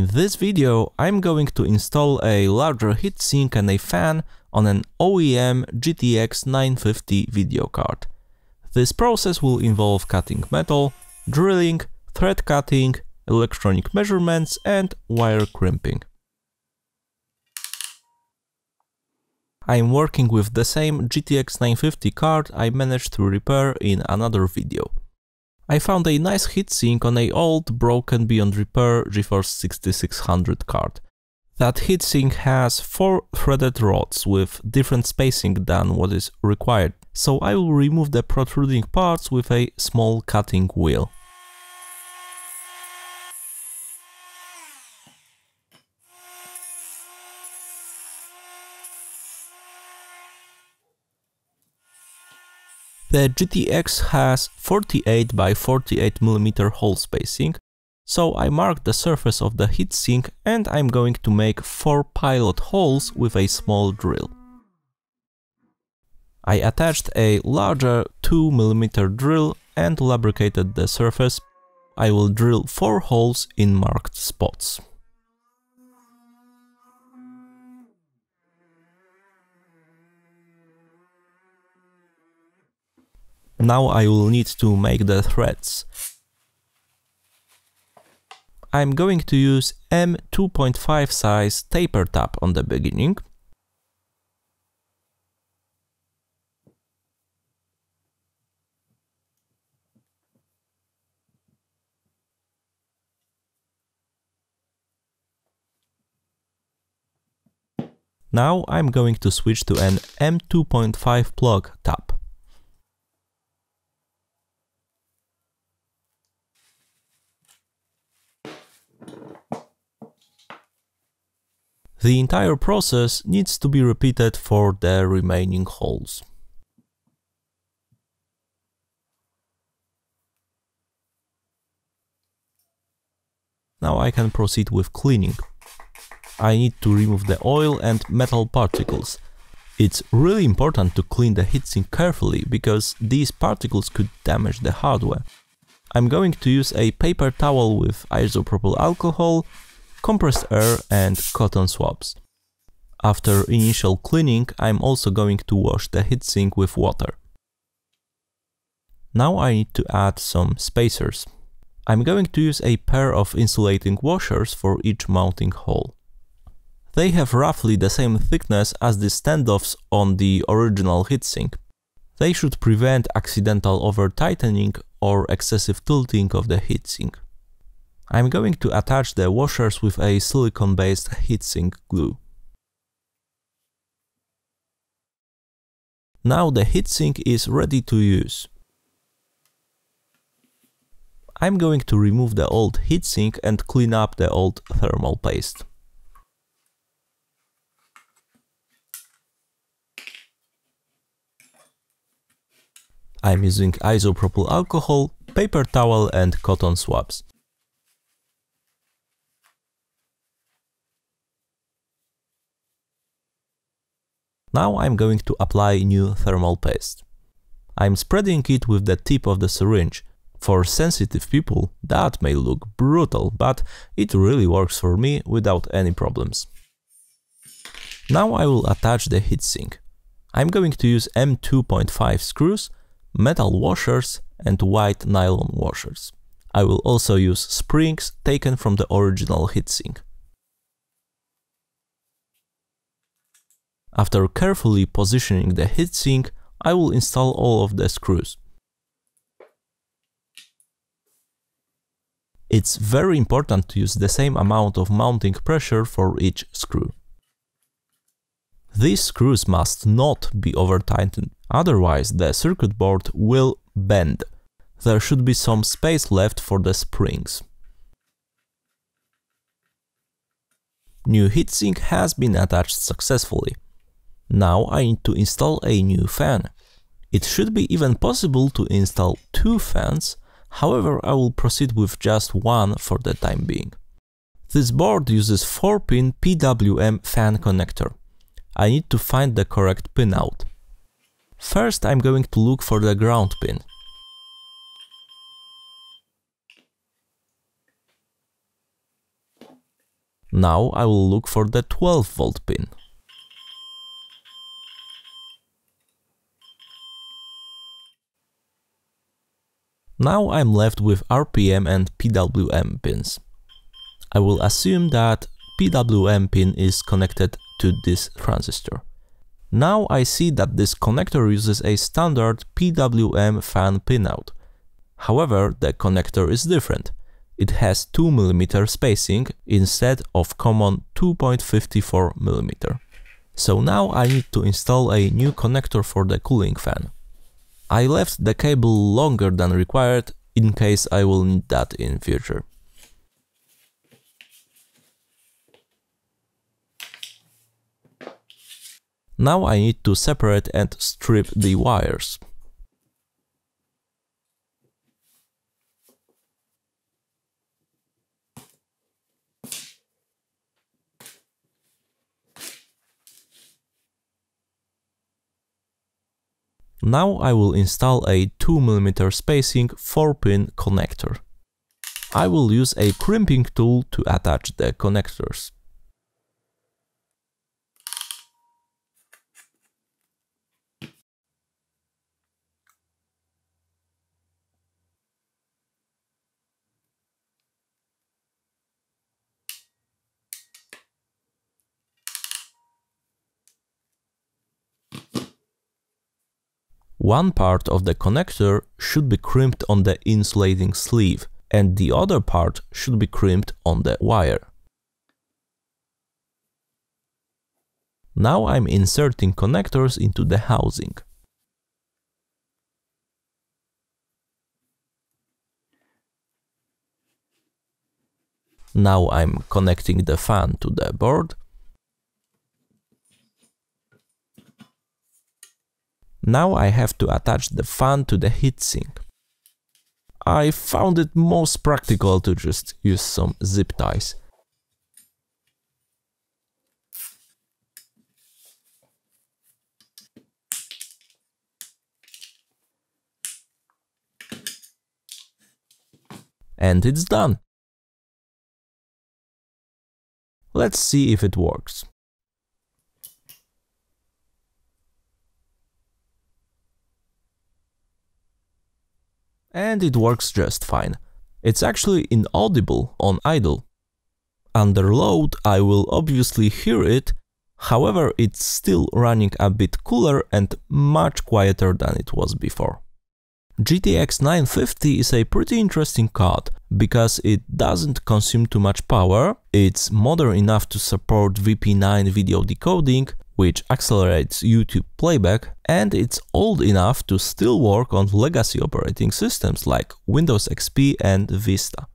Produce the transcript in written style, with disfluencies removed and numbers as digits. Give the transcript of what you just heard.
In this video I'm going to install a larger heatsink and a fan on an OEM GTX 950 video card. This process will involve cutting metal, drilling, thread cutting, electronic measurements and wire crimping. I'm working with the same GTX 950 card I managed to repair in another video. I found a nice heatsink on an old, broken Beyond Repair GeForce 6600 card. That heatsink has 4 threaded rods with different spacing than what is required, so I will remove the protruding parts with a small cutting wheel. The GTX has 48 by 48 mm hole spacing, so I marked the surface of the heatsink and I'm going to make 4 pilot holes with a small drill. I attached a larger 2 mm drill and lubricated the surface. I will drill 4 holes in marked spots. Now I will need to make the threads. I'm going to use M2.5 size taper tab on the beginning. Now I'm going to switch to an M2.5 plug tab. The entire process needs to be repeated for the remaining holes. Now I can proceed with cleaning. I need to remove the oil and metal particles. It's really important to clean the heatsink carefully because these particles could damage the hardware. I'm going to use a paper towel with isopropyl alcohol, compressed air and cotton swabs. After initial cleaning, I'm also going to wash the heatsink with water. Now I need to add some spacers. I'm going to use a pair of insulating washers for each mounting hole. They have roughly the same thickness as the standoffs on the original heatsink. They should prevent accidental over-tightening or excessive tilting of the heatsink. I'm going to attach the washers with a silicone-based heatsink glue. Now the heatsink is ready to use. I'm going to remove the old heatsink and clean up the old thermal paste. I'm using isopropyl alcohol, paper towel and cotton swabs. Now I'm going to apply new thermal paste. I'm spreading it with the tip of the syringe. For sensitive people, that may look brutal, but it really works for me without any problems. Now I will attach the heatsink. I'm going to use M2.5 screws, metal washers and white nylon washers. I will also use springs taken from the original heatsink. After carefully positioning the heatsink, I will install all of the screws. It's very important to use the same amount of mounting pressure for each screw. These screws must not be over-tightened, otherwise the circuit board will bend. There should be some space left for the springs. New heatsink has been attached successfully. Now I need to install a new fan. It should be even possible to install 2 fans, however I will proceed with just one for the time being. This board uses 4-pin PWM fan connector. I need to find the correct pinout. First I'm going to look for the ground pin. Now I will look for the 12V pin. Now I'm left with RPM and PWM pins. I will assume that PWM pin is connected to this transistor. Now I see that this connector uses a standard PWM fan pinout. However, the connector is different. It has 2mm spacing instead of common 2.54mm. So now I need to install a new connector for the cooling fan. I left the cable longer than required in case I will need that in future. Now I need to separate and strip the wires. Now I will install a 2mm spacing 4-pin connector. I will use a crimping tool to attach the connectors. One part of the connector should be crimped on the insulating sleeve, and the other part should be crimped on the wire. Now I'm inserting connectors into the housing. Now I'm connecting the fan to the board. Now I have to attach the fan to the heatsink. I found it most practical to just use some zip ties. And it's done! Let's see if it works. And it works just fine. It's actually inaudible on idle. Under load I will obviously hear it, however it's still running a bit cooler and much quieter than it was before. GTX 950 is a pretty interesting card, because it doesn't consume too much power, it's modern enough to support VP9 video decoding, which accelerates YouTube playback, and it's old enough to still work on legacy operating systems like Windows XP and Vista.